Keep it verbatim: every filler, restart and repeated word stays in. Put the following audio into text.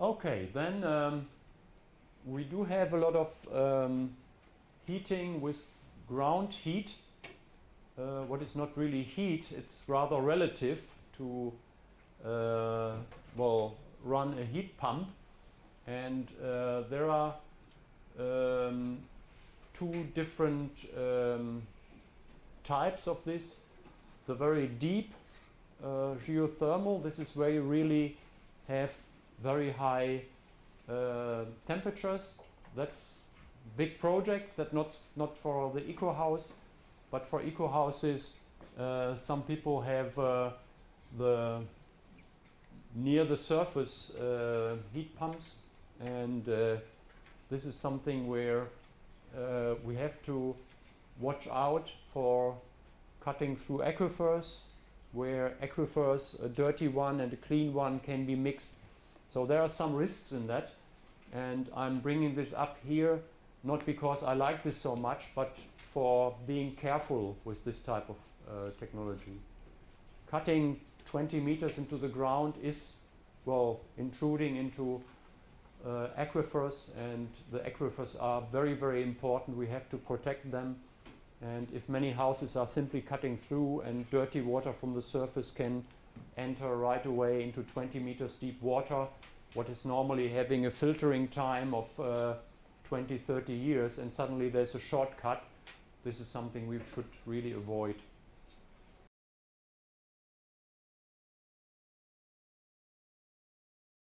Okay, then um, we do have a lot of um, heating with ground heat. Uh, what is not really heat, it's rather relative to, uh, well, run a heat pump. And uh, there are um, two different um, types of this. The very deep uh, geothermal, this is where you really have very high uh, temperatures. That's big projects, that not, not for the eco-house, but for eco-houses, uh, some people have uh, the near the surface uh, heat pumps, and uh, this is something where uh, we have to watch out for cutting through aquifers, where aquifers, a dirty one and a clean one, can be mixed. So there are some risks in that, and I'm bringing this up here not because I like this so much, but for being careful with this type of uh, technology. Cutting twenty meters into the ground is, well, intruding into uh, aquifers, and the aquifers are very, very important. We have to protect them, and if many houses are simply cutting through and dirty water from the surface can enter right away into twenty meters deep water, what is normally having a filtering time of uh, twenty, thirty years, and suddenly there's a shortcut. This is something we should really avoid.